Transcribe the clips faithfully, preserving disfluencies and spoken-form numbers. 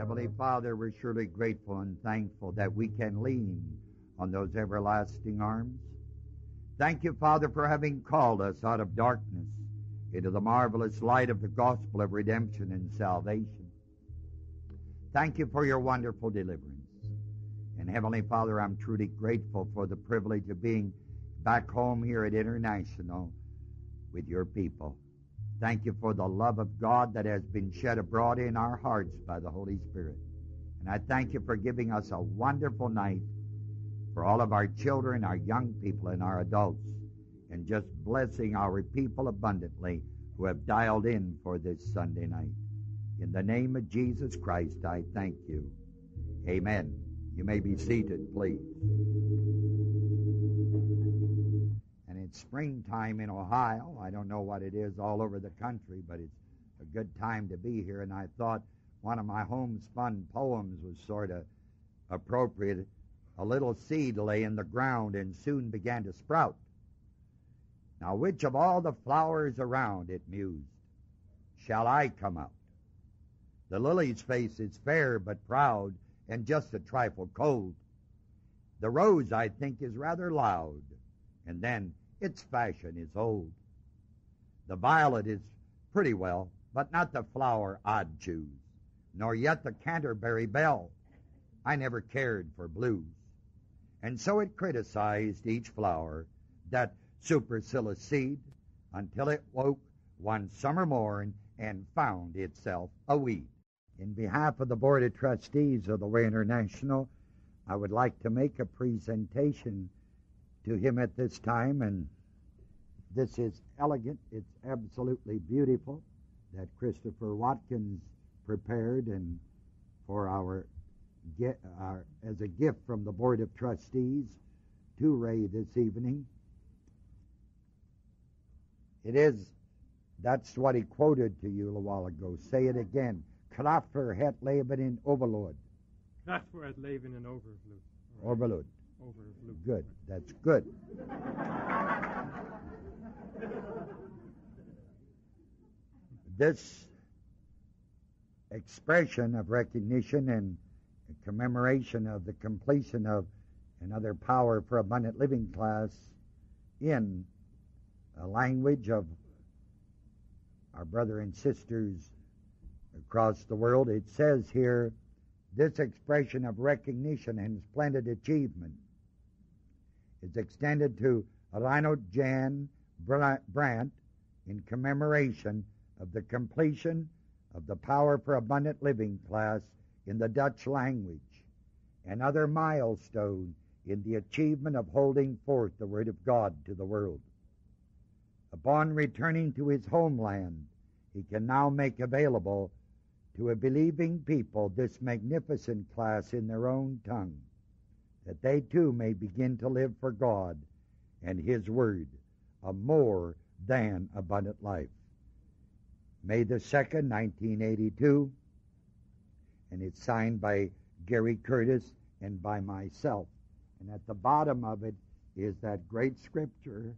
Heavenly Father, we're surely grateful and thankful that we can lean on those everlasting arms. Thank you, Father, for having called us out of darkness into the marvelous light of the gospel of redemption and salvation. Thank you for your wonderful deliverance. And Heavenly Father, I'm truly grateful for the privilege of being back home here at International with your people. Thank you for the love of God that has been shed abroad in our hearts by the Holy Spirit. And I thank you for giving us a wonderful night for all of our children, our young people, and our adults, and just blessing our people abundantly who have dialed in for this Sunday night. In the name of Jesus Christ, I thank you. Amen. You may be seated, please. Springtime in Ohio. I don't know what it is all over the country, but it's a good time to be here, and I thought one of my homespun poems was sort of appropriate. A little seed lay in the ground and soon began to sprout. Now which of all the flowers around, it mused, shall I come out? The lily's face is fair but proud and just a trifle cold. The rose, I think, is rather loud, and then its fashion is old. The violet is pretty well, but not the flower I'd choose, nor yet the Canterbury bell. I never cared for blues. And so it criticized each flower, that supercilious seed, until it woke one summer morn and found itself a weed. In behalf of the Board of Trustees of the Way International, I would like to make a presentation to him at this time, and this is elegant. It's absolutely beautiful that Christopher Watkins prepared, and for our, our as a gift from the Board of Trustees to Ray this evening. It is, that's what he quoted to you a while ago. Say it again. Kraffer het leven in overload. Kraffer het leven in overvloed. Overload. Over good. That's good. This expression of recognition and commemoration of the completion of another Power for Abundant Living class in a language of our brother and sisters across the world. It says here, this expression of recognition and splendid achievement is extended to Ronald Jan Brandt in commemoration of the completion of the Power for Abundant Living class in the Dutch language, another milestone in the achievement of holding forth the Word of God to the world. Upon returning to his homeland, he can now make available to a believing people this magnificent class in their own tongue, that they too may begin to live for God and His Word, a more than abundant life. May the second, nineteen eighty-two, and it's signed by Gary Curtis and by myself. And at the bottom of it is that great scripture,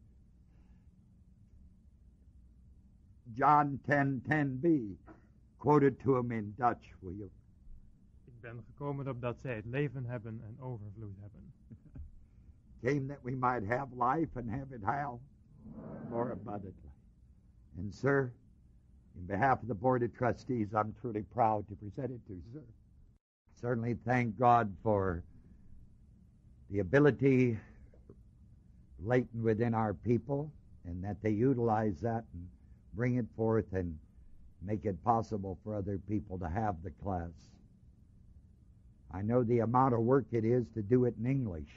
John ten ten b, quoted to him in Dutch, will you? Ben gekomen opdat zij het leven hebben en overvloed hebben. Came that we might have life and have it how? More abundantly. And sir, in behalf of the Board of Trustees, I'm truly proud to present it to you, sir. Certainly thank God for the ability latent within our people, and that they utilize that and bring it forth and make it possible for other people to have the class. I know the amount of work it is to do it in English.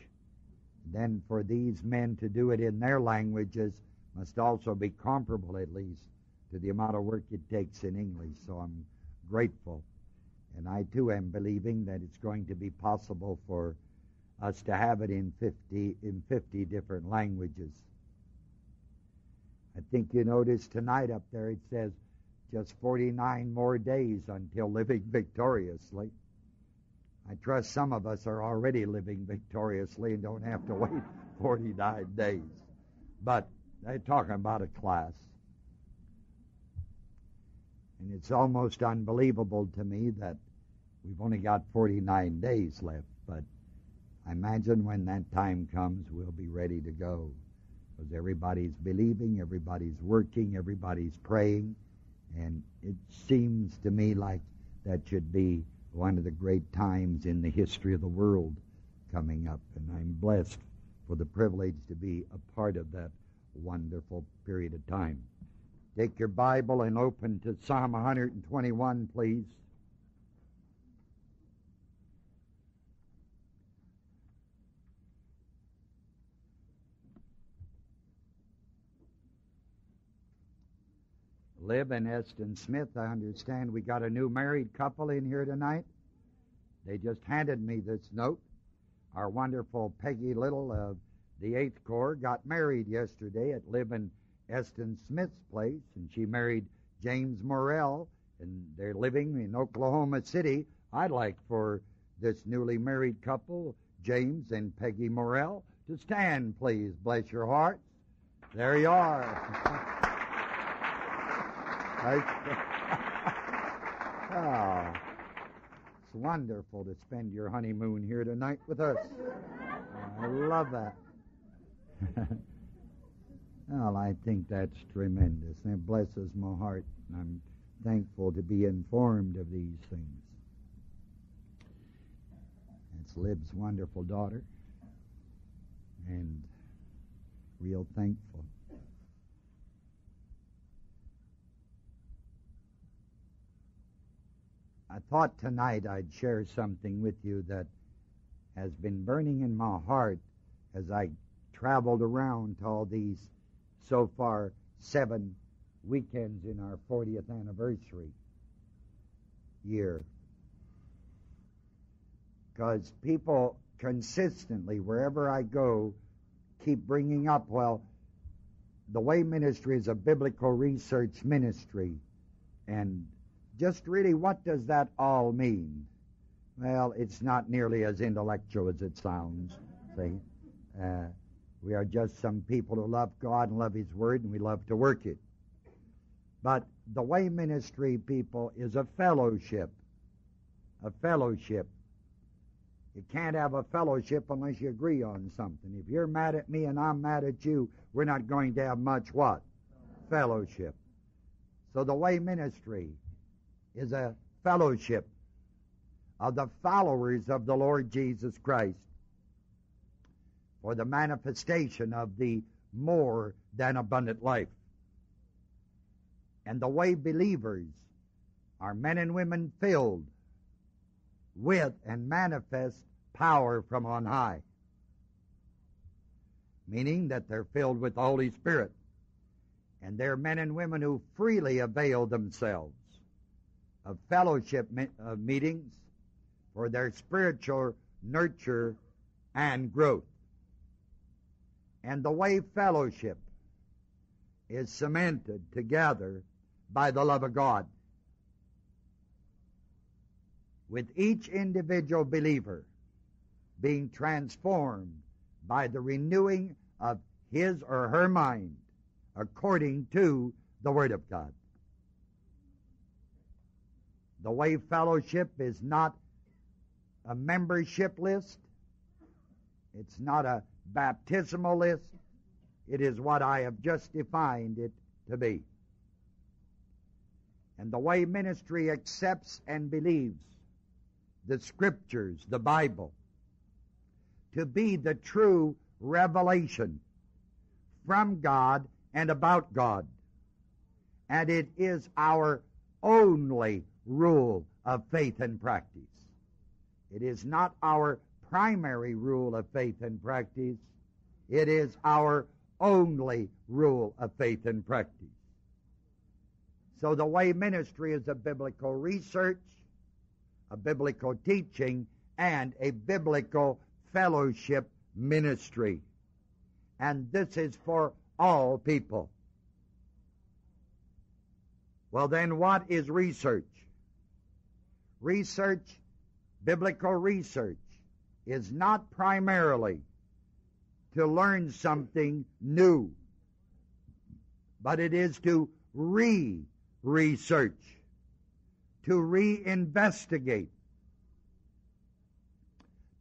Then for these men to do it in their languages must also be comparable, at least, to the amount of work it takes in English. So I'm grateful. And I, too, am believing that it's going to be possible for us to have it in fifty, in fifty different languages. I think you notice tonight up there it says just forty-nine more days until living victoriously. I trust some of us are already living victoriously and don't have to wait forty-nine days. But they're talking about a class. And it's almost unbelievable to me that We've only got forty-nine days left, but I imagine when that time comes, we'll be ready to go. Because everybody's believing, everybody's working, everybody's praying. And it seems to me like that should be one of the great times in the history of the world coming up. And I'm blessed for the privilege to be a part of that wonderful period of time. Take your Bible and open to Psalm one twenty-one, please. Liv and Eston Smith, I understand we got a new married couple in here tonight. They just handed me this note. Our wonderful Peggy Little of the Eighth Corps got married yesterday at Liv and Eston Smith's place, and she married James Morrell, and they're living in Oklahoma City. I'd like for this newly married couple, James and Peggy Morrell, to stand, please. Bless your hearts. There you are. Oh, it's wonderful to spend your honeymoon here tonight with us. I love that. Well, I think that's tremendous, and it blesses my heart. I'm thankful to be informed of these things. It's Liv's wonderful daughter, and real thankful. I thought tonight I'd share something with you that has been burning in my heart as I traveled around to all these, so far, seven weekends in our fortieth anniversary year. Because people consistently, wherever I go, keep bringing up, well, the Way Ministry is a biblical research ministry, and just really, what does that all mean? Well, it's not nearly as intellectual as it sounds. See, uh, we are just some people who love God and love His Word, and we love to work it. But the Way Ministry, people, is a fellowship. A fellowship. You can't have a fellowship unless you agree on something. If you're mad at me and I'm mad at you, we're not going to have much what? Fellowship. So the Way Ministry is a fellowship of the followers of the Lord Jesus Christ for the manifestation of the more than abundant life. And the Way believers are men and women filled with and manifest power from on high, meaning that they're filled with the Holy Spirit, and they're men and women who freely avail themselves of fellowship me- of meetings for their spiritual nurture and growth. And the Way fellowship is cemented together by the love of God, with each individual believer being transformed by the renewing of his or her mind according to the Word of God. The Way fellowship is not a membership list. It's not a baptismal list. It is what I have just defined it to be. And the Way Ministry accepts and believes the Scriptures, the Bible, to be the true revelation from God and about God. And it is our only rule of faith and practice. It is not our primary rule of faith and practice. It is our only rule of faith and practice. So the Way Ministry is a biblical research, a biblical teaching, and a biblical fellowship ministry. And this is for all people. Well, then what is research? Research, biblical research, is not primarily to learn something new, but it is to re-research, to re-investigate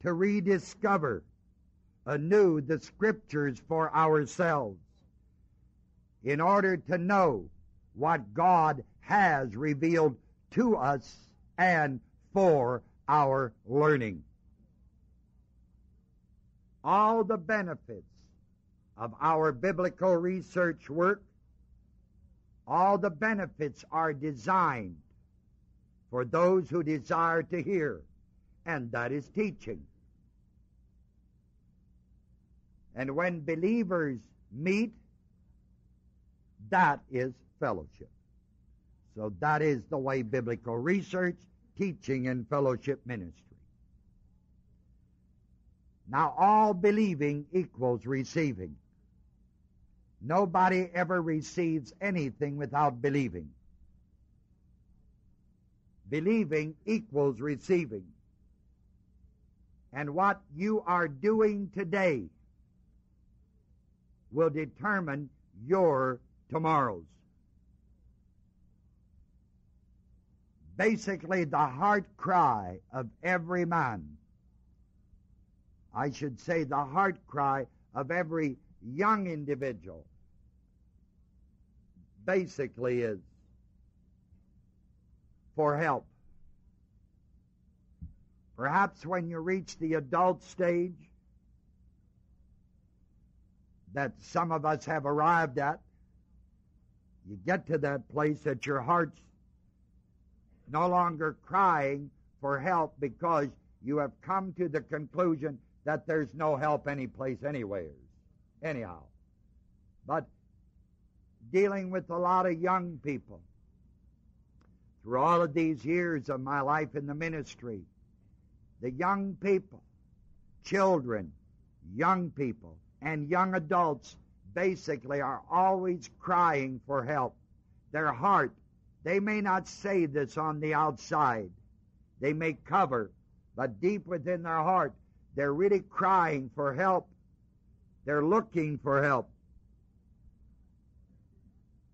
to rediscover anew the scriptures for ourselves in order to know what God has revealed to us and for our learning. All the benefits of our biblical research work, all the benefits are designed for those who desire to hear, and that is teaching. And when believers meet, that is fellowship. So that is the way biblical research, teaching, and fellowship ministry. Now, all believing equals receiving. Nobody ever receives anything without believing. Believing equals receiving. And what you are doing today will determine your tomorrows. Basically, the heart cry of every man, I should say the heart cry of every young individual, basically is for help. Perhaps when you reach the adult stage that some of us have arrived at, you get to that place that your heart's no longer crying for help because you have come to the conclusion that there's no help anyplace anywheres, anyhow. But dealing with a lot of young people, through all of these years of my life in the ministry, the young people, children, young people, and young adults basically are always crying for help. Their heart, they may not say this on the outside, they may cover, but deep within their heart, they're really crying for help. They're looking for help.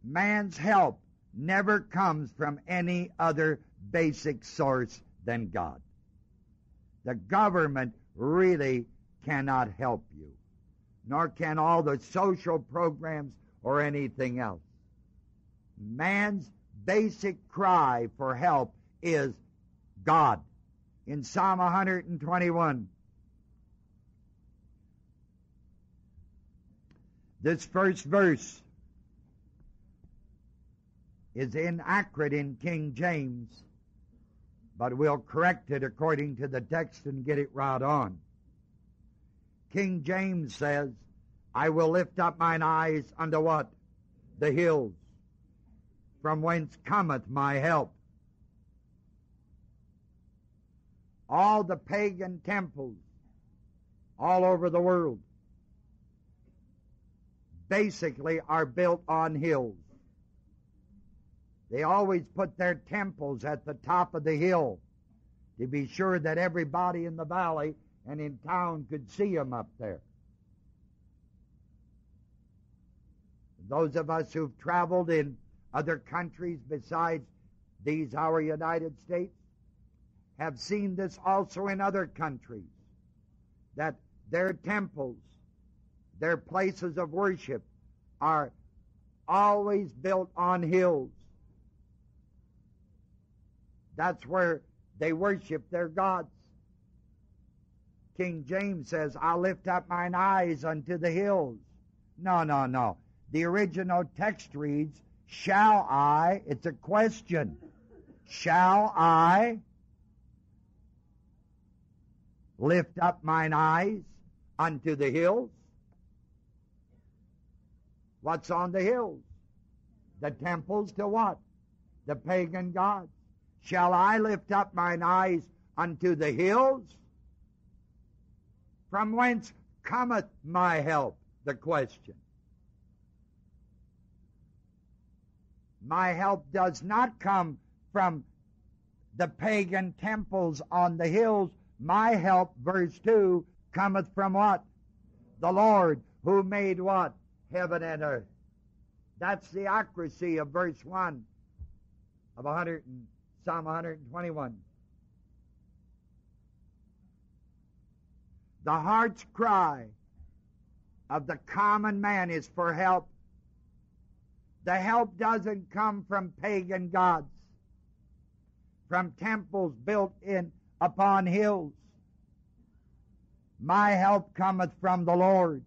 Man's help never comes from any other basic source than God. The government really cannot help you, nor can all the social programs or anything else. Man's basic cry for help is God. In Psalm one hundred twenty-one, this first verse is inaccurate in King James, but we'll correct it according to the text and get it right on. King James says, I will lift up mine eyes unto what? The hills, from whence cometh my help. All the pagan temples all over the world basically are built on hills. They always put their temples at the top of the hill to be sure that everybody in the valley and in town could see them up there. Those of us who've traveled in other countries besides these, our United States, have seen this also in other countries, that their temples, their places of worship are always built on hills. That's where they worship their gods. King James says, I'll lift up mine eyes unto the hills. No, no, no. The original text reads, shall I, it's a question, shall I lift up mine eyes unto the hills? What's on the hills? The temples to what? The pagan gods. Shall I lift up mine eyes unto the hills? From whence cometh my help? The question. My help does not come from the pagan temples on the hills. My help, verse two, cometh from what? The Lord, who made what? Heaven and earth. That's the accuracy of verse one of one hundred, Psalm one hundred twenty-one. The heart's cry of the common man is for help. The help doesn't come from pagan gods, from temples built in upon hills. My help cometh from the Lord,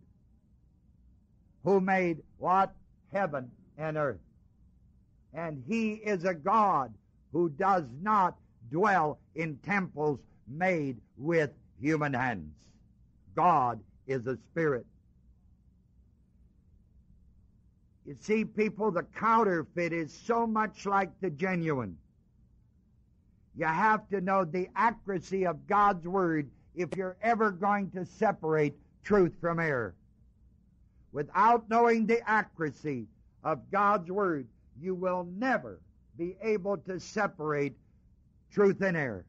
who made what? Heaven and earth. And he is a God who does not dwell in temples made with human hands. God is a spirit. You see, people, the counterfeit is so much like the genuine. You have to know the accuracy of God's word if you're ever going to separate truth from error. Without knowing the accuracy of God's word, you will never be able to separate truth and error.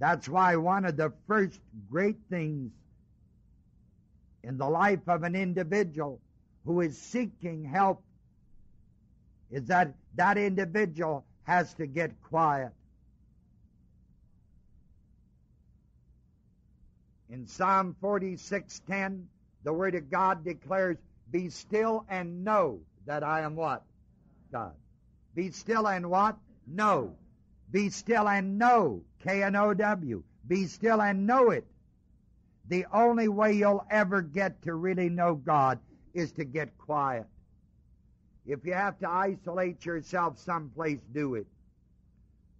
That's why one of the first great things in the life of an individual who is seeking help is that that individual has to get quiet. In Psalm forty-six ten, the Word of God declares, "Be still and know that I am what? God." Be still and what? Know. Be still and know. K N O W. Be still and know it. The only way you'll ever get to really know God is to get quiet. If you have to isolate yourself someplace, do it.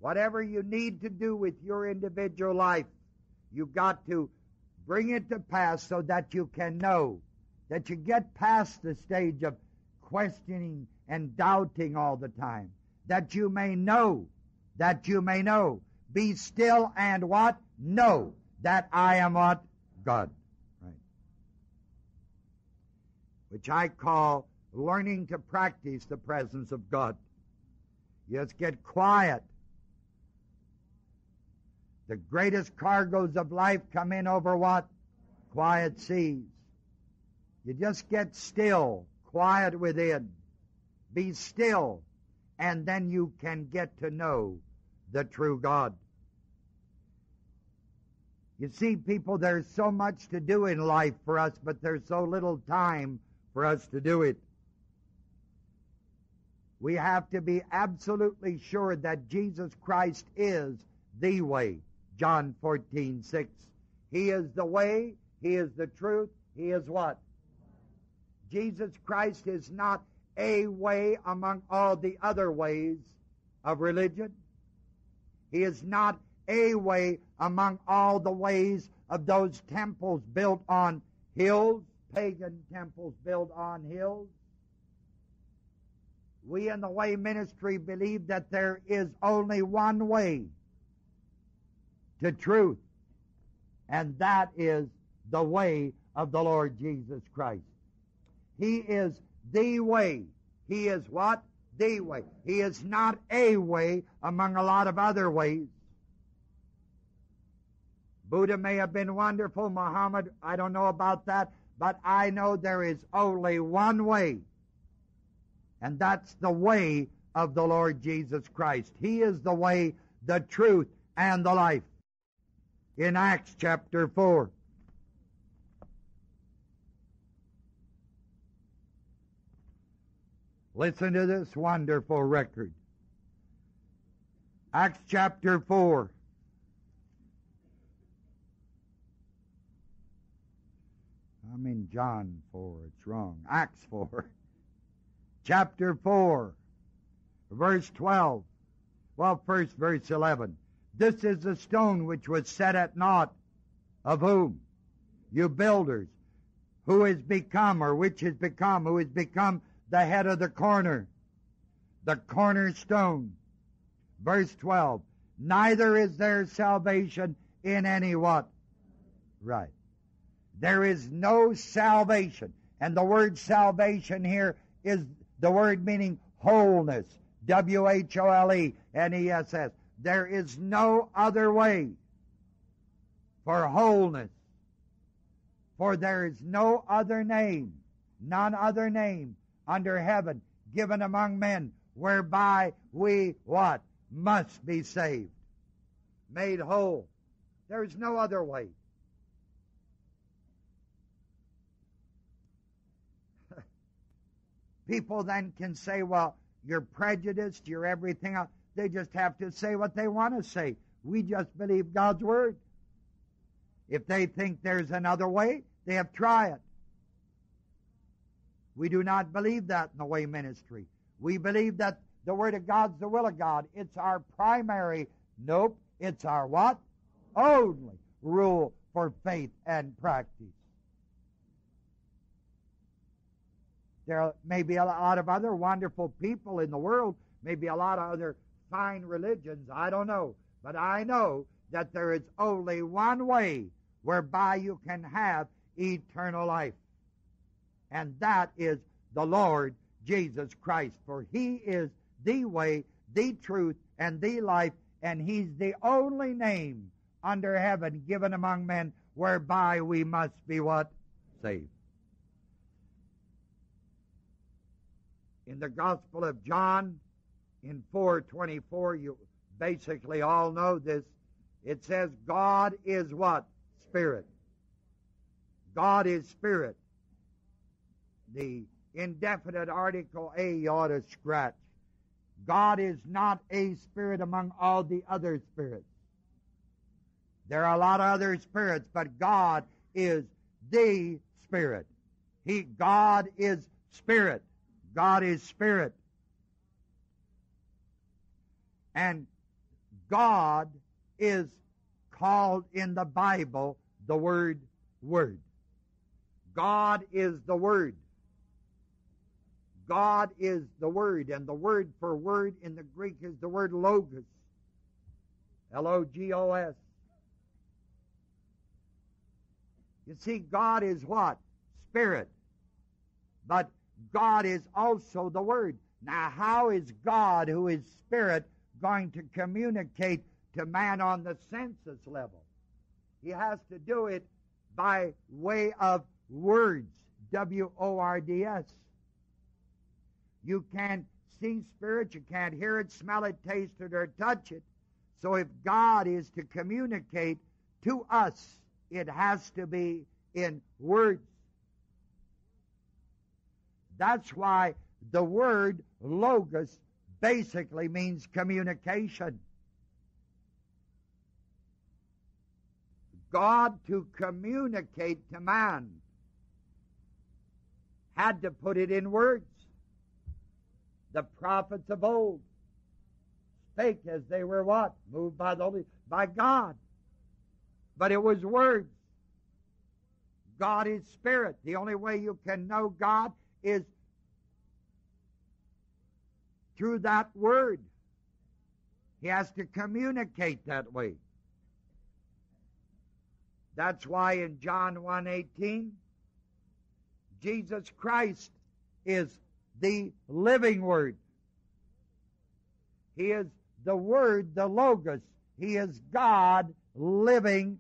Whatever you need to do with your individual life, you've got to bring it to pass so that you can know, that you get past the stage of questioning and doubting all the time, that you may know, that you may know. Be still and what? Know that I am what? God, right? Which I call learning to practice the presence of God. Just get quiet. The greatest cargoes of life come in over what? Quiet seas. You just get still, quiet within. Be still, and then you can get to know the true God. You see, people, there's so much to do in life for us, but there's so little time for us to do it. We have to be absolutely sure that Jesus Christ is the way. John fourteen six. He is the way, He is the truth, He is what? Jesus Christ is not a way among all the other ways of religion. He is not a way among all the ways of those temples built on hills, pagan temples built on hills. We in the Way Ministry believe that there is only one way to truth, and that is the way of the Lord Jesus Christ. He is the way. He is what? The way. He is not a way among a lot of other ways. Buddha may have been wonderful, Muhammad, I don't know about that, but I know there is only one way, and that's the way of the Lord Jesus Christ. He is the way, the truth, and the life. In Acts chapter four, listen to this wonderful record. Acts chapter four. I'm in John four, it's wrong. Acts four. Chapter four, verse twelve. Well, first verse eleven. This is the stone which was set at naught, of whom? You builders, who is become, or which is become, who is become the head of the corner, the cornerstone. Verse twelve. Neither is there salvation in any what? Right. There is no salvation. And the word salvation here is the word meaning wholeness. W H O L E N E S S. There is no other way for wholeness. For there is no other name, none other name under heaven given among men whereby we what? Must be saved. made whole. There is no other way. People then can say, well, you're prejudiced, you're everything else. They just have to say what they want to say. We just believe God's word. If they think there's another way, they have tried it. We do not believe that in the Way ministry. We believe that the word of God's the will of God. It's our primary, nope, it's our what? Only rule for faith and practice. There may be a lot of other wonderful people in the world, maybe a lot of other fine religions, I don't know. But I know that there is only one way whereby you can have eternal life. And that is the Lord Jesus Christ. For He is the way, the truth, and the life, and He's the only name under heaven given among men whereby we must be what? Saved. In the Gospel of John, in four twenty-four, you basically all know this. It says, God is what? Spirit. God is spirit. The indefinite article A you ought to scratch. God is not a spirit among all the other spirits. There are a lot of other spirits, but God is the spirit. He, God is spirit. God is spirit. And God is called in the Bible the word, word. God is the word. God is the word, and the word for word in the Greek is the word logos. L O G O S. You see, God is what? Spirit. But God is also the word. Now, how is God, who is spirit, going to communicate to man on the senses level? He has to do it by way of words, W O R D S. You can't see spirit, you can't hear it, smell it, taste it, or touch it. So if God is to communicate to us, it has to be in words. That's why the word logos basically means communication. God, to communicate to man, had to put it in words. The prophets of old spake as they were what? Moved by the Holy, by God. But it was words. God is spirit. The only way you can know God is through that word. He has to communicate that way. That's why in John one eighteen, Jesus Christ is the living word. He is the word, the logos. He is God living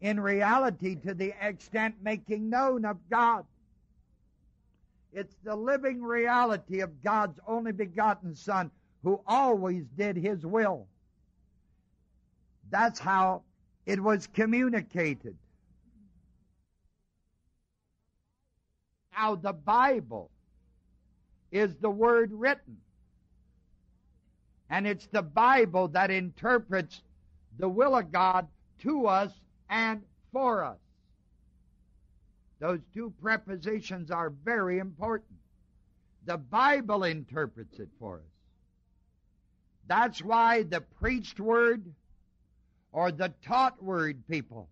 in reality to the extent making known of God. It's the living reality of God's only begotten Son who always did His will. That's how it was communicated. Now the Bible is the word written. And it's the Bible that interprets the will of God to us and for us. Those two prepositions are very important. The Bible interprets it for us. That's why the preached word or the taught word people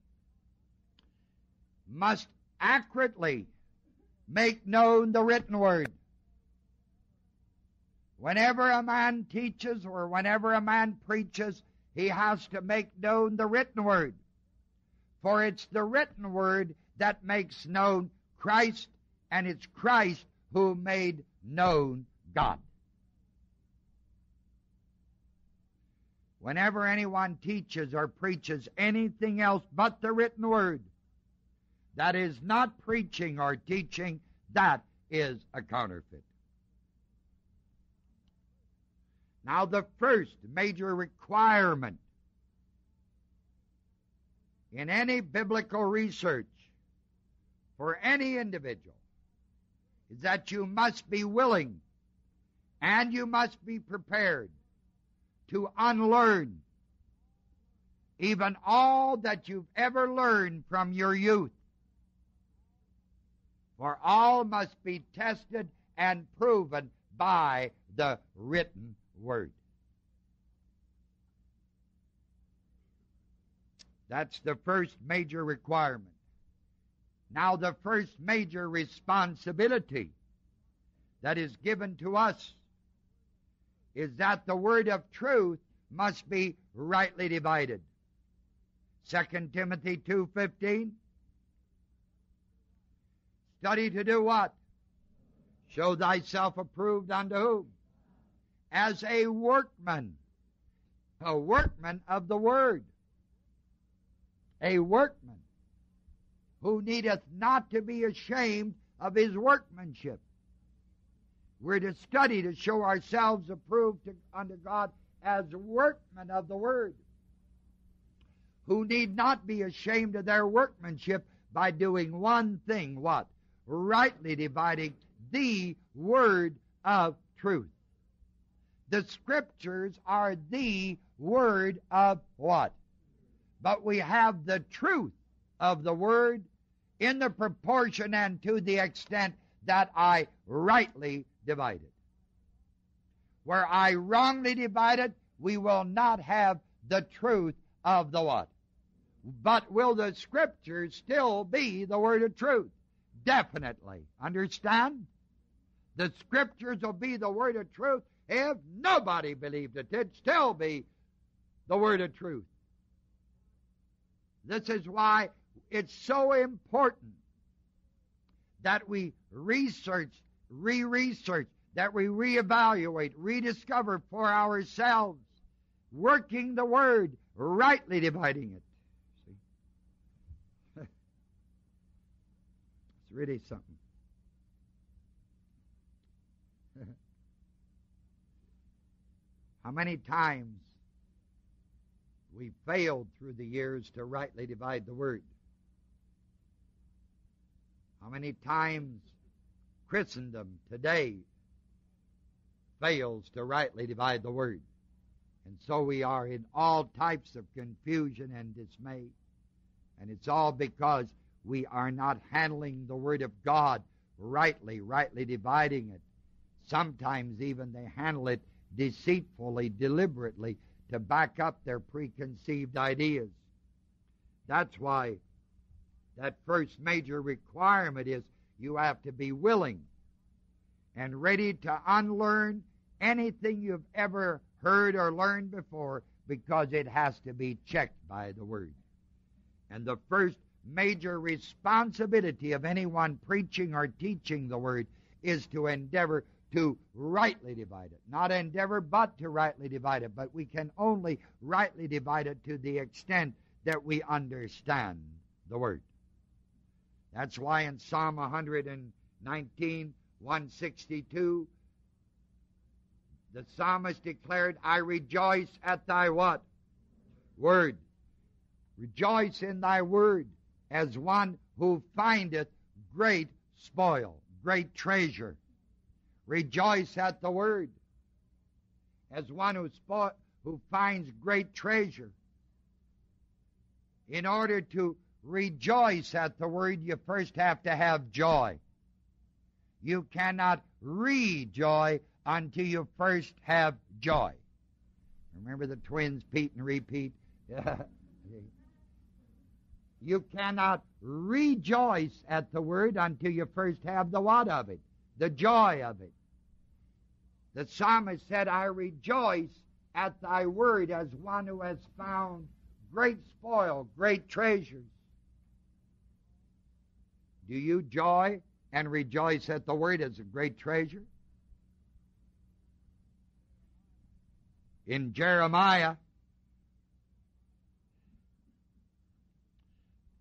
must accurately make known the written word. Whenever a man teaches or whenever a man preaches, he has to make known the written word. For it's the written word that makes known Christ, and it's Christ who made known God. Whenever anyone teaches or preaches anything else but the written word, that is not preaching or teaching, that is a counterfeit. Now the first major requirement in any biblical research for any individual is that you must be willing and you must be prepared to unlearn even all that you've ever learned from your youth. For all must be tested and proven by the written word. That's the first major requirement. Now the first major responsibility that is given to us is that the word of truth must be rightly divided. Second Timothy two fifteen. Study to do what? Show thyself approved unto whom? As a workman. A workman of the word. A workman who needeth not to be ashamed of his workmanship. We're to study to show ourselves approved to, unto God as workmen of the word, who need not be ashamed of their workmanship by doing one thing, what? Rightly dividing the word of truth. The scriptures are the word of what? But we have the truth of the word in the proportion and to the extent that I rightly divide it. Where I wrongly divide it, we will not have the truth of the what? But will the scriptures still be the word of truth? Definitely. Understand? The scriptures will be the word of truth. If nobody believed it, it'd still be the word of truth. This is why it's so important that we research, re-research, that we reevaluate, rediscover for ourselves, working the word, rightly dividing it. See? It's really something. How many times we failed through the years to rightly divide the word. How many times Christendom today fails to rightly divide the word. And so we are in all types of confusion and dismay. And it's all because we are not handling the word of God rightly, rightly dividing it. Sometimes even they handle it deceitfully, deliberately, to back up their preconceived ideas. That's why that first major requirement is you have to be willing and ready to unlearn anything you've ever heard or learned before, because it has to be checked by the word. And the first major responsibility of anyone preaching or teaching the word is to endeavor to rightly divide it. Not endeavor, but to rightly divide it. But we can only rightly divide it to the extent that we understand the word. That's why in Psalm one nineteen, one sixty-two, the psalmist declared, I rejoice at thy what? Word. Rejoice in thy word as one who findeth great spoil, great treasure. Rejoice at the word as one who, spo- who finds great treasure. In order to rejoice at the word, you first have to have joy. You cannot rejoy until you first have joy. Remember the twins, Pete and Repeat? You cannot rejoice at the word until you first have the what of it? The joy of it. The psalmist said, I rejoice at thy word as one who has found great spoil, great treasures. Do you joy and rejoice at the word as a great treasure? In Jeremiah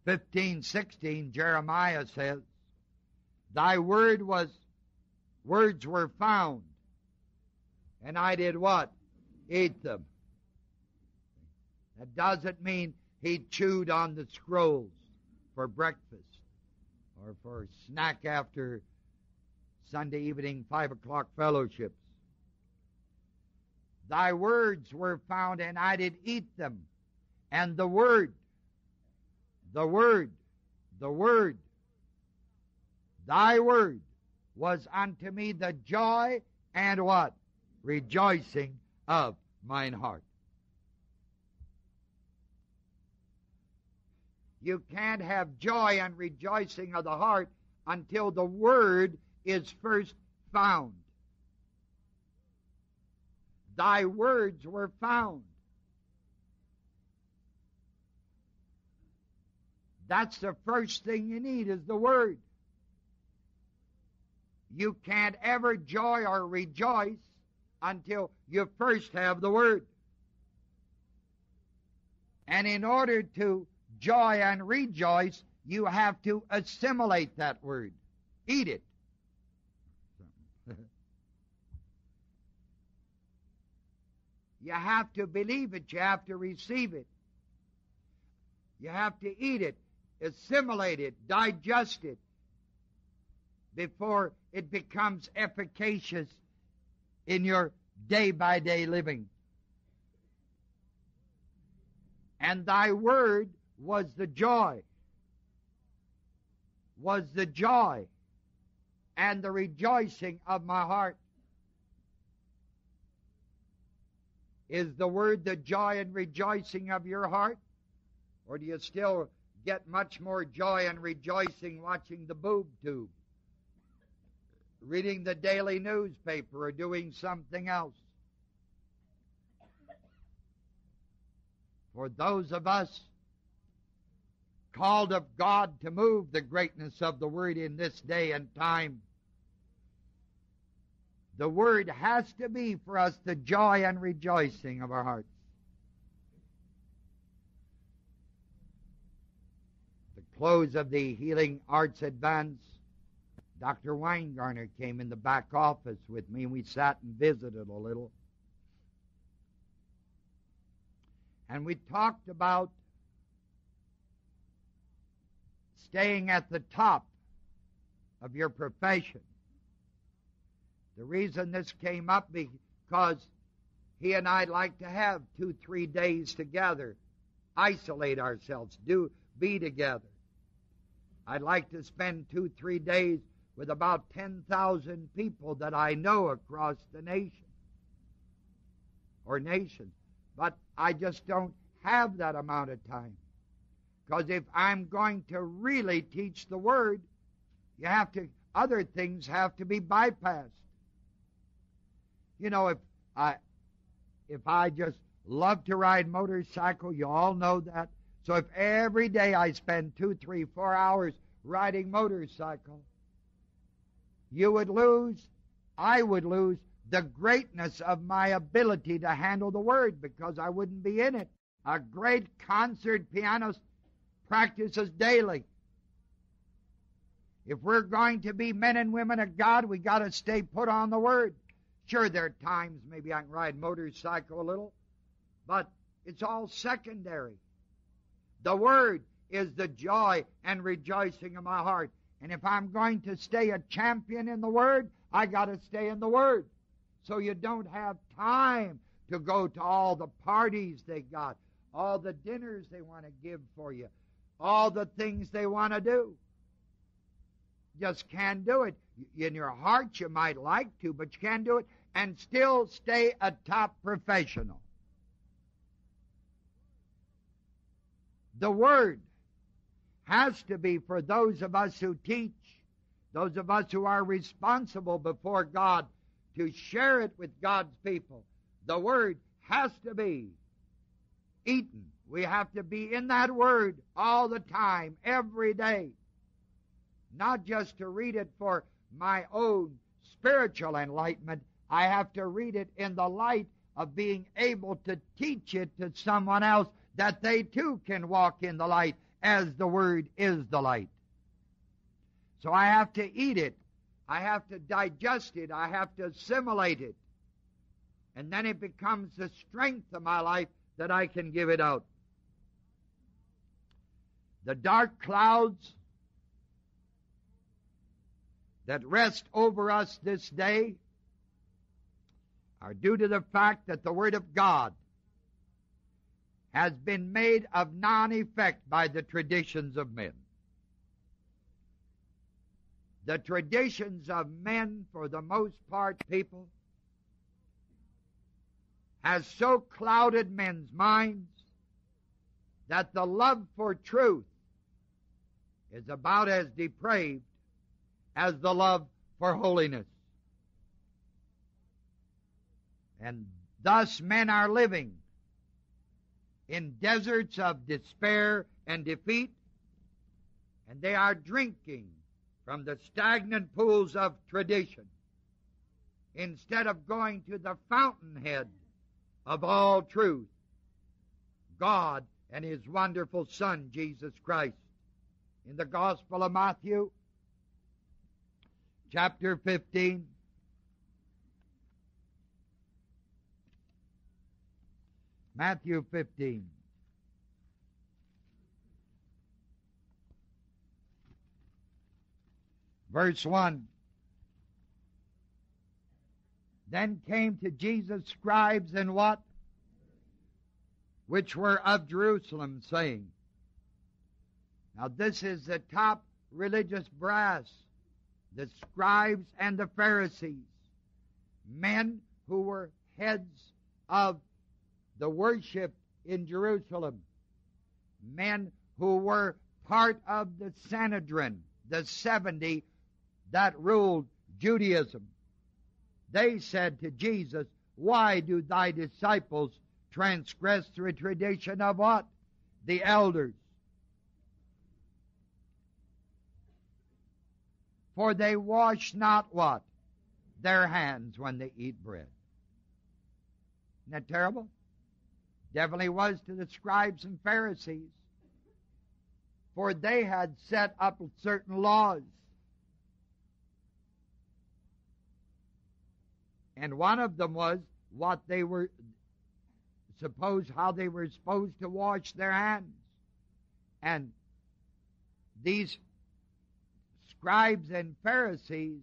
fifteen sixteen, Jeremiah says, Thy word was words were found, and I did what? Eat them. That doesn't mean He chewed on the scrolls for breakfast or for snack after Sunday evening five o'clock fellowships. Thy words were found, and I did eat them. And the word, the word, the word, thy word was unto me the joy and what? Rejoicing of mine heart. You can't have joy and rejoicing of the heart until the word is first found. Thy words were found. That's the first thing you need, is the word. You can't ever joy or rejoice until you first have the word. And in order to joy and rejoice, you have to assimilate that word. Eat it. You have to believe it. You have to receive it. You have to eat it, assimilate it, digest it, before it becomes efficacious in your day-by-day living. And thy word was the joy, was the joy and the rejoicing of my heart. Is the word the joy and rejoicing of your heart? Or do you still get much more joy and rejoicing watching the boob tube, reading the daily newspaper, or doing something else? For those of us called of God to move the greatness of the word in this day and time, the word has to be for us the joy and rejoicing of our hearts. At the close of the Healing Arts Advance, Doctor Weingarner came in the back office with me, and we sat and visited a little. And we talked about staying at the top of your profession. The reason this came up, because he and I like to have two, three days together, isolate ourselves, do be together. I'd like to spend two, three days with about ten thousand people that I know across the nation, or nations. But I just don't have that amount of time. Because if I'm going to really teach the word, you have to, other things have to be bypassed. You know, if I, if I just love to ride motorcycle, you all know that. So if every day I spend two, three, four hours riding motorcycle, you would lose, I would lose the greatness of my ability to handle the word, because I wouldn't be in it. A great concert pianist practices daily. If we're going to be men and women of God, we got to stay put on the word. Sure, there are times maybe I can ride motorcycle a little, but it's all secondary. The word is the joy and rejoicing of my heart. And if I'm going to stay a champion in the word, I got to stay in the word. So you don't have time to go to all the parties they got, all the dinners they want to give for you, all the things they want to do. Just can't do it. In your heart you might like to, but you can't do it and still stay a top professional. The word has to be for those of us who teach, those of us who are responsible before God to share it with God's people. The word has to be eaten. We have to be in that word all the time, every day. Not just to read it for my own spiritual enlightenment. I have to read it in the light of being able to teach it to someone else, that they too can walk in the light as the word is the light. So I have to eat it. I have to digest it. I have to assimilate it. And then it becomes the strength of my life that I can give it out. the dark clouds that rest over us this day are due to the fact that the Word of God has been made of non-effect by the traditions of men. The traditions of men, for the most part, people, has so clouded men's minds that the love for truth is about as depraved as the love for holiness. And thus men are living in deserts of despair and defeat, and they are drinking from the stagnant pools of tradition instead of going to the fountainhead of all truth, God and His wonderful Son, Jesus Christ. In the Gospel of Matthew, chapter fifteen, Matthew fifteen. Verse one. Then came to Jesus scribes and what? Which were of Jerusalem, saying. Now this is the top religious brass, the scribes and the Pharisees, men who were heads of the worship in Jerusalem, men who were part of the Sanhedrin, the seventy that ruled Judaism. They said to Jesus, why do thy disciples transgress the tradition of what? The elders. For they wash not what? Their hands when they eat bread. Isn't that terrible? Definitely was to the scribes and Pharisees, for they had set up certain laws. And one of them was what they were supposed, how they were supposed to wash their hands. And these scribes and Pharisees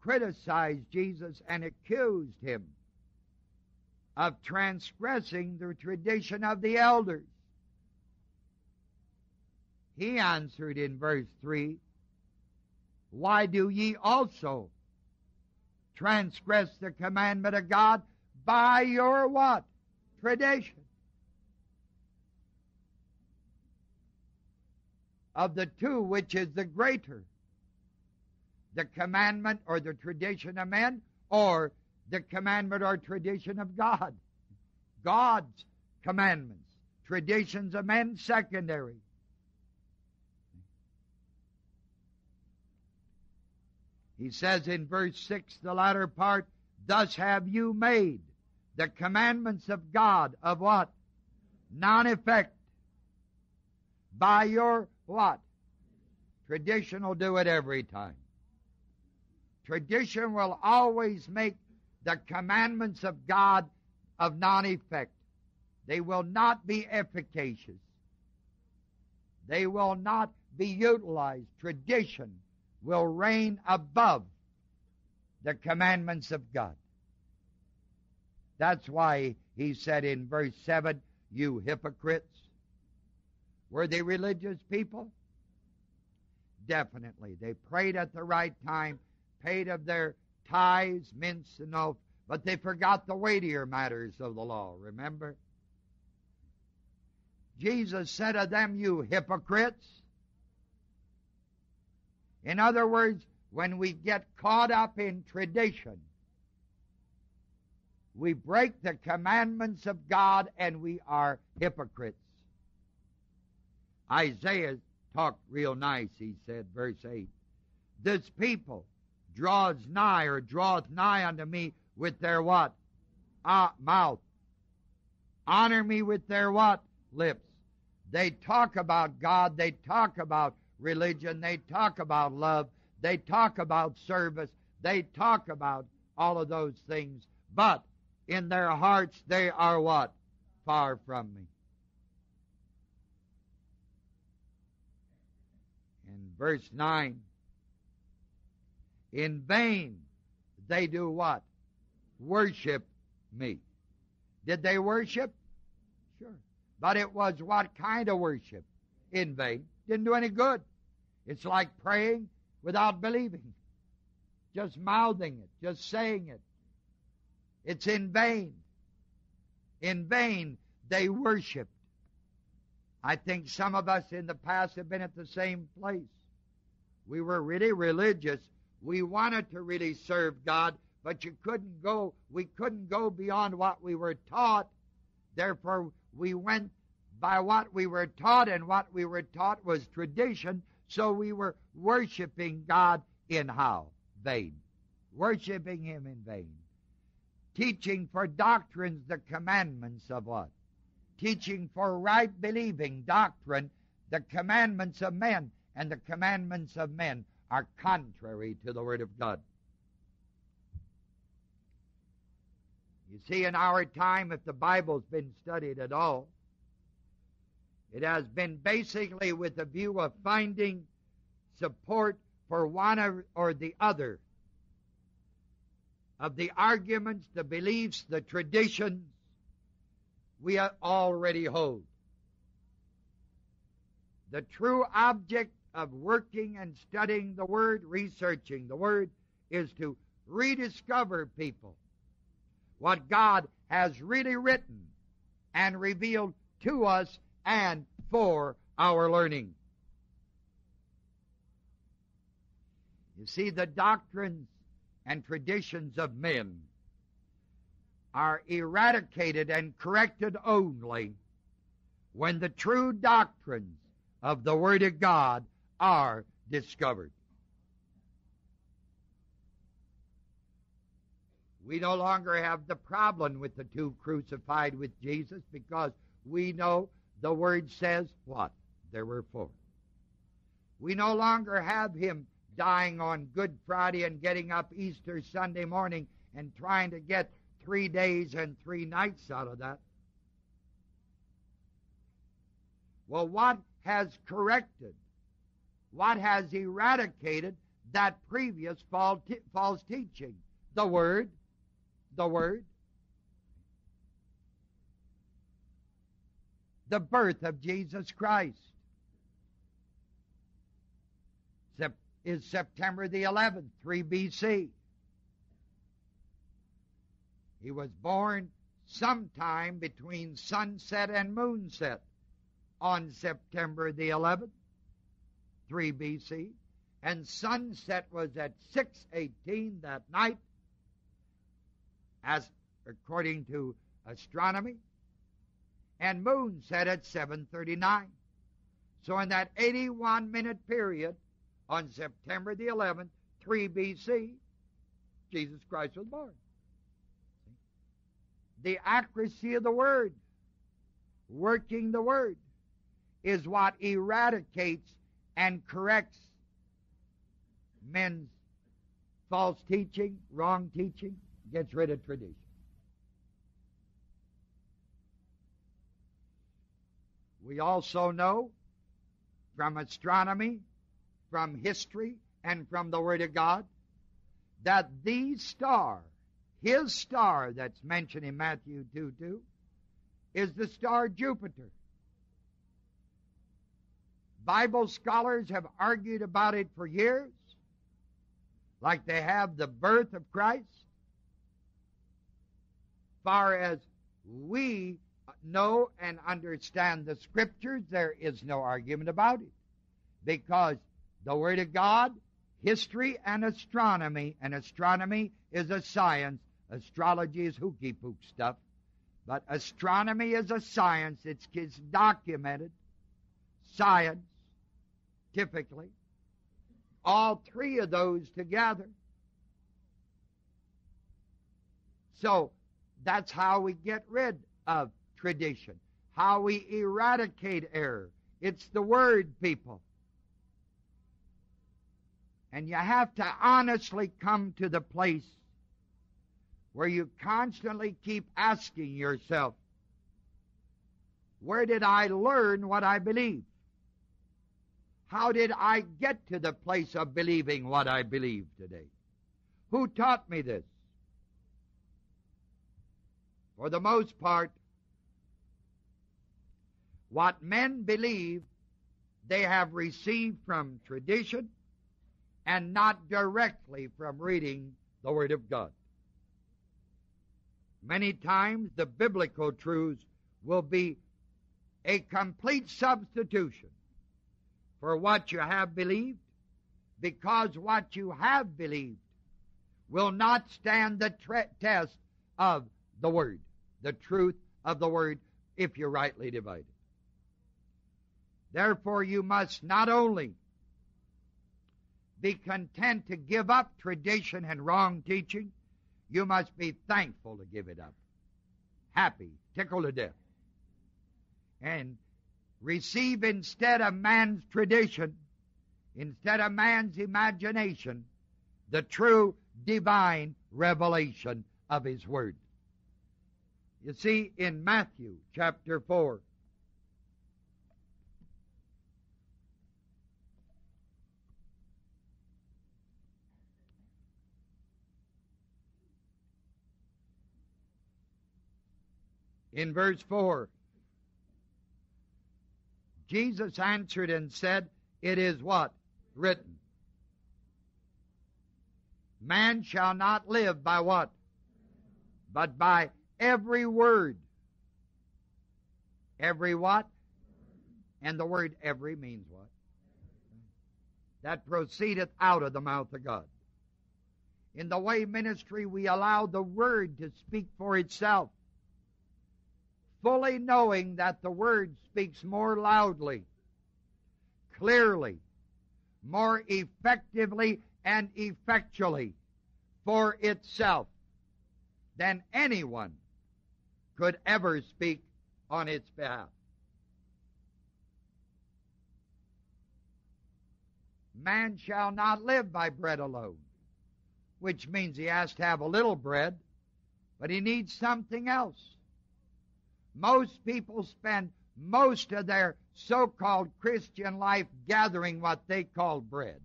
criticized Jesus and accused him of transgressing the tradition of the elders. He answered in verse three, why do ye also transgress the commandment of God by your what? Tradition. Of the two, which is the greater? The commandment or the tradition of men, or the commandment or tradition of God? God's commandments. Traditions of men, secondary. He says in verse six, the latter part, thus have you made the commandments of God of what? Non-effect. By your what? Tradition will do it every time. Tradition will always make the commandments of God of non-effect. They will not be efficacious. They will not be utilized. Tradition will reign above the commandments of God. That's why he said in verse seven, you hypocrites. Were they religious people? Definitely. They prayed at the right time, paid of their tithes, mints, and oath, but they forgot the weightier matters of the law, remember? Jesus said of them, you hypocrites. In other words, when we get caught up in tradition, we break the commandments of God and we are hypocrites. Isaiah talked real nice, he said, verse eight. This people draws nigh or draweth nigh unto me with their what? Ah, mouth. Honor me with their what? Lips. They talk about God. They talk about religion. They talk about love. They talk about service. They talk about all of those things. But in their hearts they are what? Far from me. verse nine. In vain they do what? Worship me. Did they worship? Sure. But it was what kind of worship? In vain. Didn't do any good. It's like praying without believing. Just mouthing it. Just saying it. It's in vain. In vain they worshiped. I think some of us in the past have been at the same place. We were really religious. We wanted to really serve God, but you couldn't go, we couldn't go beyond what we were taught. Therefore, we went by what we were taught, and what we were taught was tradition, so we were worshiping God in how? Vain. Worshiping Him in vain. Teaching for doctrines the commandments of what? Teaching for right believing doctrine the commandments of men, and the commandments of men are contrary to the Word of God. You see, in our time, if the Bible's been studied at all, it has been basically with the view of finding support for one or the other of the arguments, the beliefs, the traditions we already hold. The true object of working and studying the Word, researching the Word, is to rediscover people what God has really written and revealed to us and for our learning. You see, the doctrines and traditions of men are eradicated and corrected only when the true doctrines of the Word of God are discovered. We no longer have the problem with the two crucified with Jesus, because we know the Word says what? There were four. We no longer have Him dying on Good Friday and getting up Easter Sunday morning and trying to get three days and three nights out of that. Well, what has corrected, what has eradicated that previous false teaching? The Word. The Word. The birth of Jesus Christ is September the eleventh, three B C He was born sometime between sunset and moonset on September the eleventh, three B C And sunset was at six eighteen that night, as according to astronomy, and moon set at seven thirty-nine. So in that eighty-one minute period, on September the eleventh, three B C, Jesus Christ was born. The accuracy of the Word, working the Word, is what eradicates and corrects men's false teaching, wrong teaching, gets rid of tradition. We also know from astronomy, from history, and from the Word of God that the star, his star that's mentioned in Matthew two two, is the star Jupiter. Bible scholars have argued about it for years, like they have the birth of Christ. Far as we know and understand the Scriptures, there is no argument about it, because the Word of God, history, and astronomy, and astronomy is a science. Astrology is hooky-pook stuff, but astronomy is a science. It's, it's documented science, typically. All three of those together. So that's how we get rid of tradition, how we eradicate error. It's the Word, people. And you have to honestly come to the place where you constantly keep asking yourself, where did I learn what I believe? How did I get to the place of believing what I believe today? Who taught me this? For the most part, what men believe, they have received from tradition and not directly from reading the Word of God. Many times the biblical truths will be a complete substitution for what you have believed, because what you have believed will not stand the tre- test of the Word, the truth of the Word, if you rightly divide it. Therefore, you must not only be content to give up tradition and wrong teaching, you must be thankful to give it up, happy, tickled to death, and receive instead of man's tradition, instead of man's imagination, the true divine revelation of His Word. You see, in Matthew chapter four, in verse four, Jesus answered and said, "It is what? Written. Man shall not live by what? But by every word." Every what? And the word every means what? That proceedeth out of the mouth of God. In the Way ministry, we allow the Word to speak for itself, fully knowing that the Word speaks more loudly, clearly, more effectively and effectually for itself than anyone could ever speak on its behalf. Man shall not live by bread alone, which means he has to have a little bread, but he needs something else. Most people spend most of their so-called Christian life gathering what they call bread.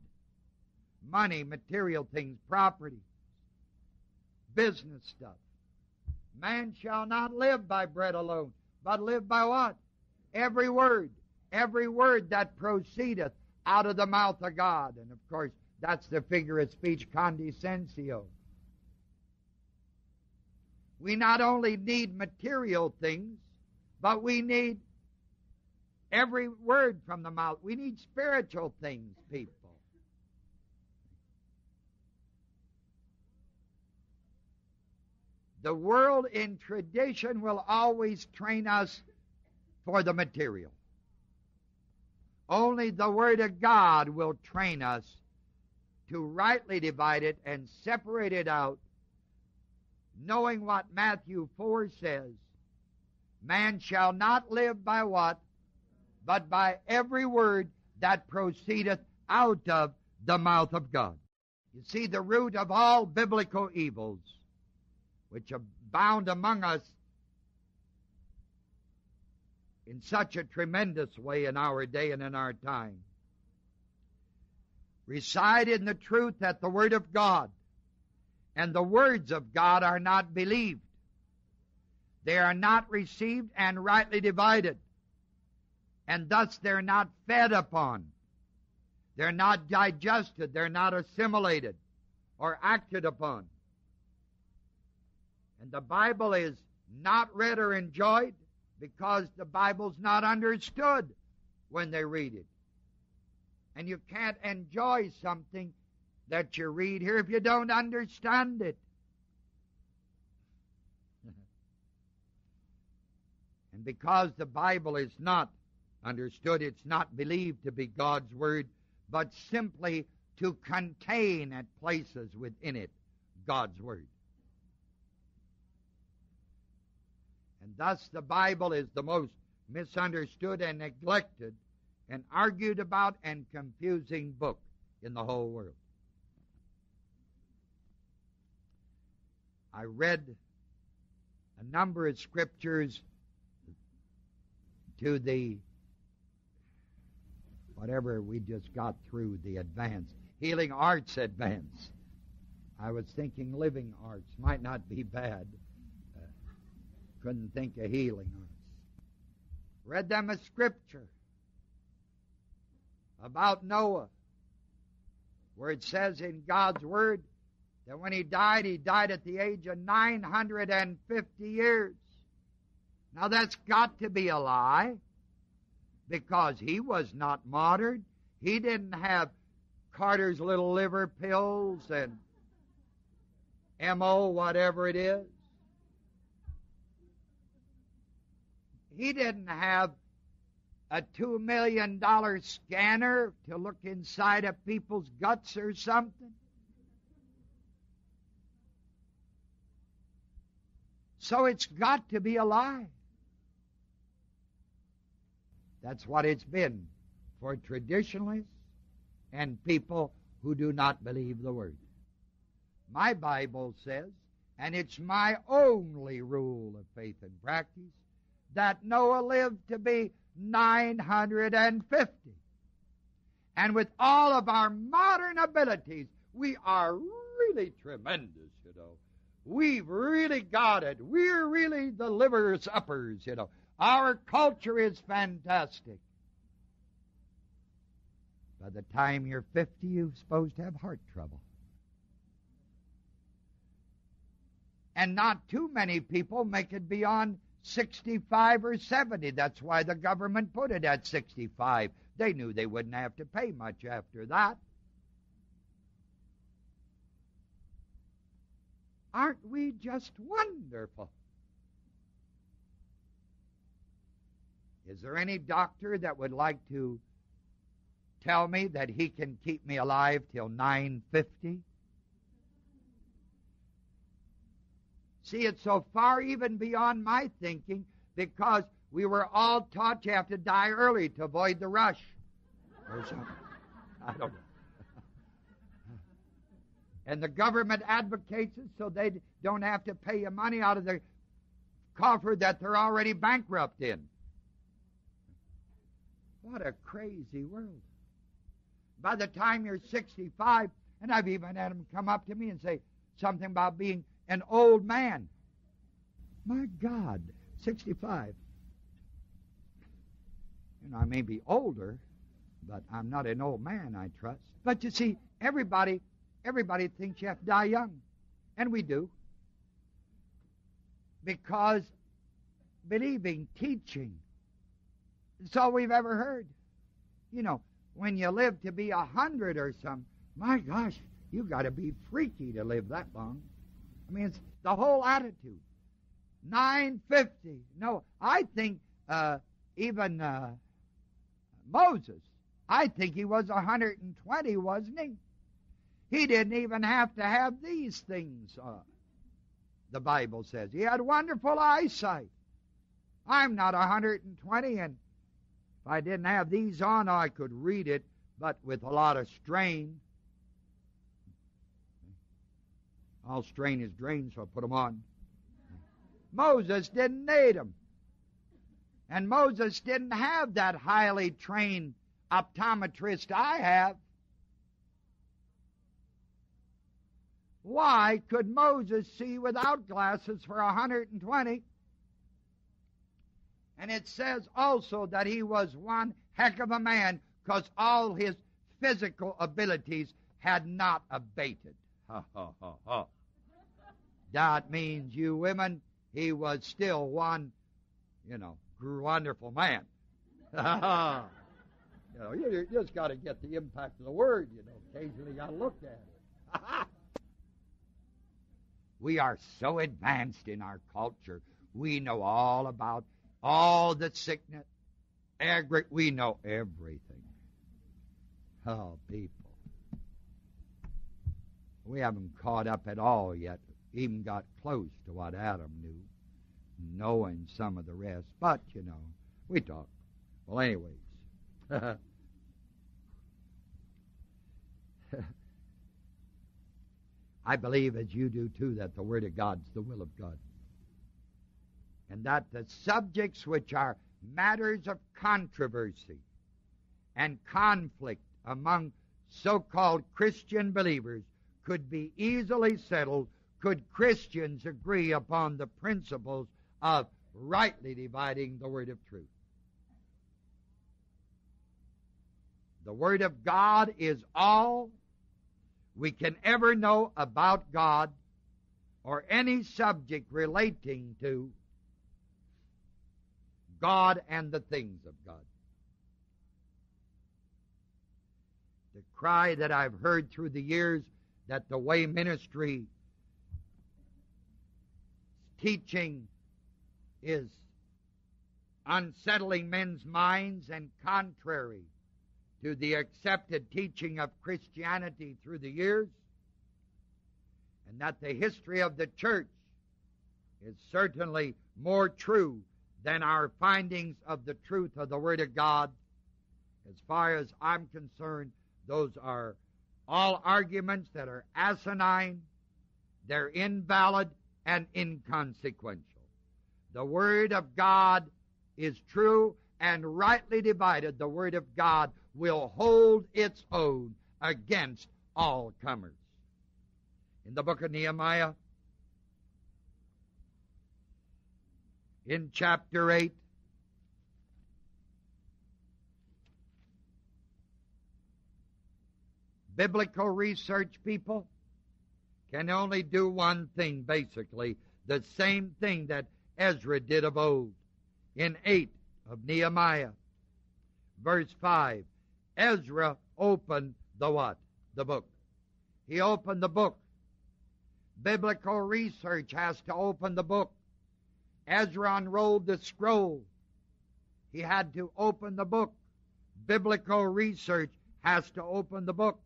Money, material things, property, business stuff. Man shall not live by bread alone, but live by what? Every word. Every word that proceedeth out of the mouth of God. And of course, that's the figure of speech, condescensio. We not only need material things, but we need every word from the mouth. We need spiritual things, people. The world in tradition will always train us for the material. Only the Word of God will train us to rightly divide it and separate it out, knowing what Matthew four says, man shall not live by what? But by every word that proceedeth out of the mouth of God. You see, the root of all biblical evils, which abound among us in such a tremendous way in our day and in our time, reside in the truth that the Word of God and the words of God are not believed. They are not received and rightly divided, and thus they're not fed upon. They're not digested. They're not assimilated or acted upon. And the Bible is not read or enjoyed because the Bible's not understood when they read it. And you can't enjoy something that you read here if you don't understand it. And because the Bible is not understood, it's not believed to be God's Word, but simply to contain at places within it God's Word. And thus the Bible is the most misunderstood and neglected and argued about and confusing book in the whole world. I read a number of scriptures to the whatever we just got through the advance, Healing Arts Advance. I was thinking living arts might not be bad. Uh, couldn't think of healing arts. Read them a scripture about Noah, where it says in God's Word that when he died, he died at the age of nine hundred fifty years. Now that's got to be a lie, because he was not modern. He didn't have Carter's little liver pills and M O, whatever it is. He didn't have a two million dollar scanner to look inside of people's guts or something. So it's got to be a lie. That's what it's been for traditionalists and people who do not believe the Word. My Bible says, and it's my only rule of faith and practice, that Noah lived to be nine hundred fifty. And with all of our modern abilities, we are really tremendous, you know. We've really got it. We're really the livers uppers, you know. Our culture is fantastic. By the time you're fifty, you're supposed to have heart trouble. And not too many people make it beyond sixty-five or seventy. That's why the government put it at sixty-five. They knew they wouldn't have to pay much after that. Aren't we just wonderful? Is there any doctor that would like to tell me that he can keep me alive till nine fifty? See, it's so far even beyond my thinking, because we were all taught you have to die early to avoid the rush or something. I don't know. And the government advocates it so they don't have to pay you money out of the coffer that they're already bankrupt in. What a crazy world. By the time you're sixty-five, and I've even had them come up to me and say something about being an old man. My God, sixty-five. You know, I may be older, but I'm not an old man, I trust. But you see, everybody... Everybody thinks you have to die young. And we do. Because believing, teaching, it's all we've ever heard. You know, when you live to be a hundred or something, my gosh, you got to be freaky to live that long. I mean, it's the whole attitude. nine fifty. No, I think uh, even uh, Moses, I think he was one hundred twenty, wasn't he? He didn't even have to have these things on. The Bible says he had wonderful eyesight. I'm not one hundred twenty, and if I didn't have these on, I could read it, but with a lot of strain. All strain is drain, so I put them on. Moses didn't need them. And Moses didn't have that highly trained optometrist I have. Why could Moses see without glasses for one hundred twenty? And it says also that he was one heck of a man, because all his physical abilities had not abated. Ha, ha, ha, ha. That means, you women, he was still one, you know, wonderful man. Ha, ha. You know, you, you just got to get the impact of the word, you know. Occasionally got to look at it. Ha, ha. We are so advanced in our culture. We know all about all the sickness. Agri- we know everything. Oh, people. We haven't caught up at all yet. Even got close to what Adam knew. Knowing some of the rest. But, you know, we talk. Well, anyways. I believe, as you do too, that the Word of God's the will of God. And that the subjects which are matters of controversy and conflict among so-called Christian believers could be easily settled could Christians agree upon the principles of rightly dividing the word of truth. The word of God is all we can ever know about God or any subject relating to God and the things of God. The cry that I've heard through the years that the Way ministry teaching is unsettling men's minds and contrary to the accepted teaching of Christianity through the years, and that the history of the church is certainly more true than our findings of the truth of the Word of God. As far as I'm concerned, those are all arguments that are asinine, they're invalid and inconsequential. The Word of God is true, and rightly divided, the Word of God will hold its own against all comers. In the book of Nehemiah, in chapter eight, biblical research people can only do one thing, basically, the same thing that Ezra did of old. In eight of Nehemiah, verse five, Ezra opened the what? The book. He opened the book. Biblical research has to open the book. Ezra unrolled the scroll. He had to open the book. Biblical research has to open the book.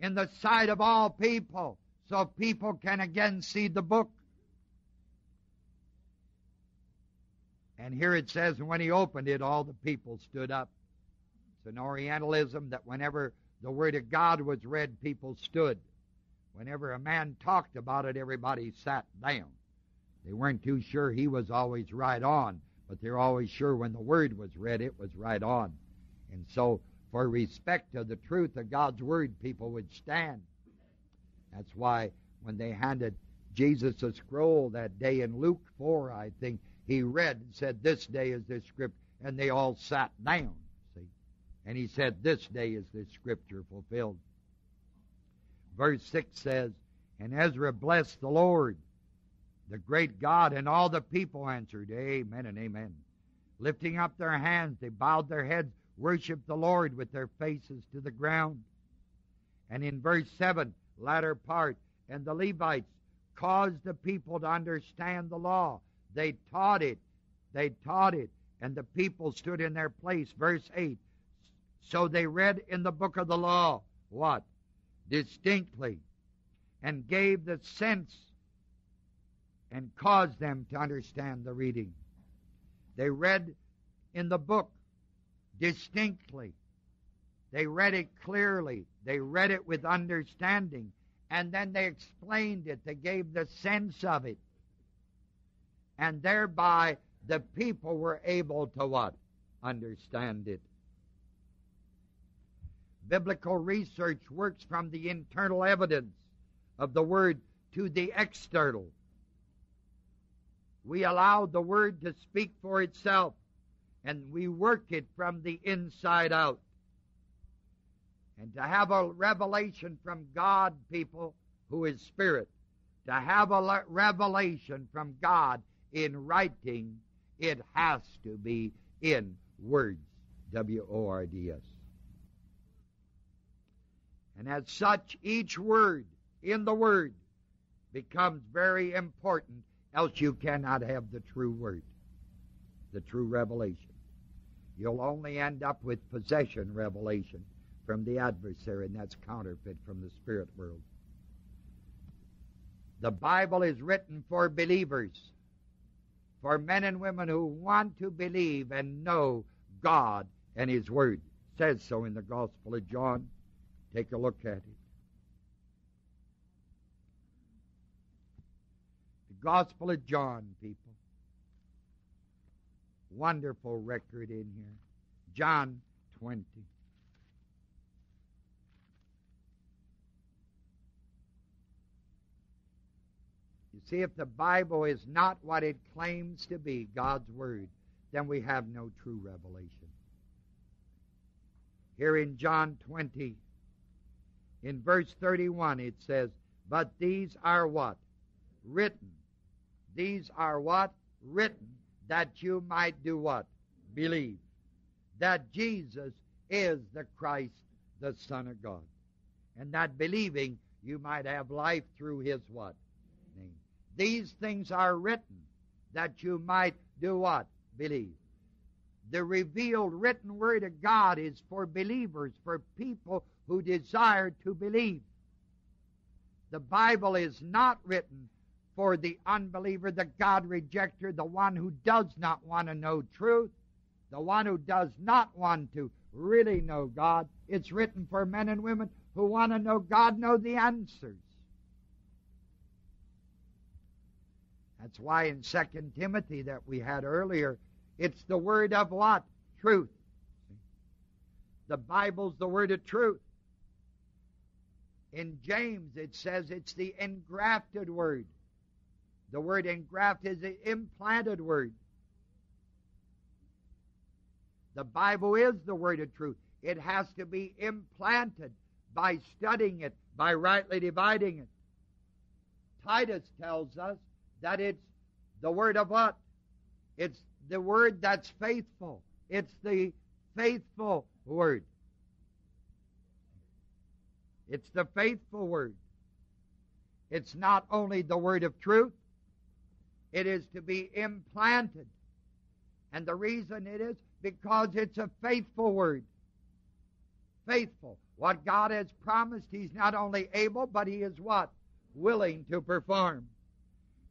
In the sight of all people, so people can again see the book. And here it says, when he opened it, all the people stood up. It's an Orientalism that whenever the Word of God was read, people stood. Whenever a man talked about it, everybody sat down. They weren't too sure he was always right on, but they're always sure when the Word was read, it was right on. And so, for respect of the truth of God's Word, people would stand. That's why when they handed Jesus a scroll that day in Luke four, I think, he read and said, this day is this scripture, and they all sat down, see. And he said, this day is this scripture fulfilled. Verse six says, and Ezra blessed the Lord, the great God, and all the people answered, amen and amen. Lifting up their hands, they bowed their heads, worshiped the Lord with their faces to the ground. And in verse seven, latter part, and the Levites caused the people to understand the law. They taught it. They taught it. And the people stood in their place. Verse eight, so they read in the book of the law, what? Distinctly, and gave the sense and caused them to understand the reading. They read in the book distinctly. They read it clearly. They read it with understanding. And then they explained it. They gave the sense of it. And thereby the people were able to what? Understand it. Biblical research works from the internal evidence of the Word to the external. We allow the Word to speak for itself, and we work it from the inside out. And to have a revelation from God, people, who is Spirit, to have a revelation from God in writing, it has to be in words, W O R D S. And as such, each word in the Word becomes very important, else you cannot have the true Word, the true revelation. You'll only end up with possession revelation from the adversary, and that's counterfeit from the spirit world. The Bible is written for believers, for men and women who want to believe and know God and His Word. It says so in the Gospel of John. Take a look at it. The Gospel of John, people. Wonderful record in here. John twenty. You see, if the Bible is not what it claims to be, God's Word, then we have no true revelation. Here in John twenty, in verse thirty-one, it says, but these are what? Written. These are what? Written. That you might do what? Believe. That Jesus is the Christ, the Son of God. And that believing, you might have life through his what? Name. These things are written that you might do what? Believe. The revealed written Word of God is for believers, for people who desire to believe. The Bible is not written for the unbeliever, the God rejecter, the one who does not want to know truth, the one who does not want to really know God. It's written for men and women who want to know God, know the answers. That's why in Second Timothy that we had earlier, it's the word of what? Truth. The Bible's the word of truth. In James it says it's the engrafted word. The word engraft is the implanted word. The Bible is the word of truth. It has to be implanted by studying it, by rightly dividing it. Titus tells us that it's the word of what? It's the word that's faithful. It's the faithful word. It's the faithful word. It's not only the word of truth. It is to be implanted. And the reason it is because it's a faithful word. Faithful. What God has promised, he's not only able, but he is what? Willing to perform.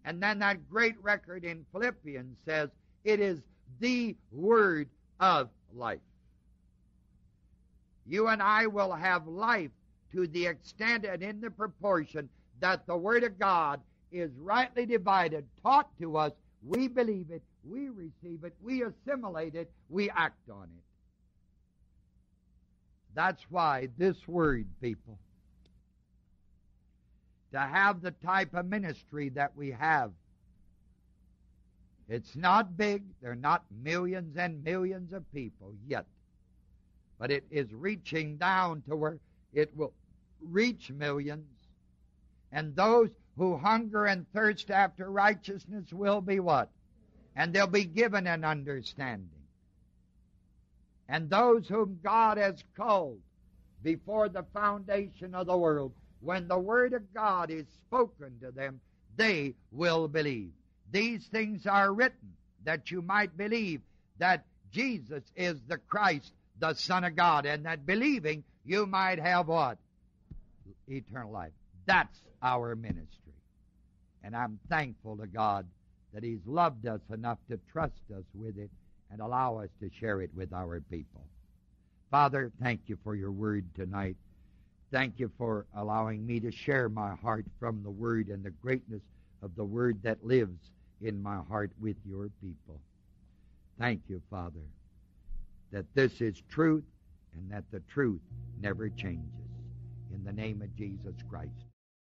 And then that great record in Philippians says, it is the word of life. You and I will have life to the extent and in the proportion that the word of God is rightly divided, taught to us. We believe it, we receive it, we assimilate it, we act on it. That's why this word, people, to have the type of ministry that we have, it's not big. There are not millions and millions of people yet. But it is reaching down to where it will reach millions. And those who hunger and thirst after righteousness will be what? And they'll be given an understanding. And those whom God has called before the foundation of the world, when the word of God is spoken to them, they will believe. These things are written that you might believe that Jesus is the Christ, the Son of God, and that believing you might have what? Eternal life. That's our ministry. And I'm thankful to God that he's loved us enough to trust us with it and allow us to share it with our people. Father, thank you for your word tonight. Thank you for allowing me to share my heart from the word and the greatness of the word that lives in my heart with your people. Thank you, Father, that this is truth and that the truth never changes. In the name of Jesus Christ.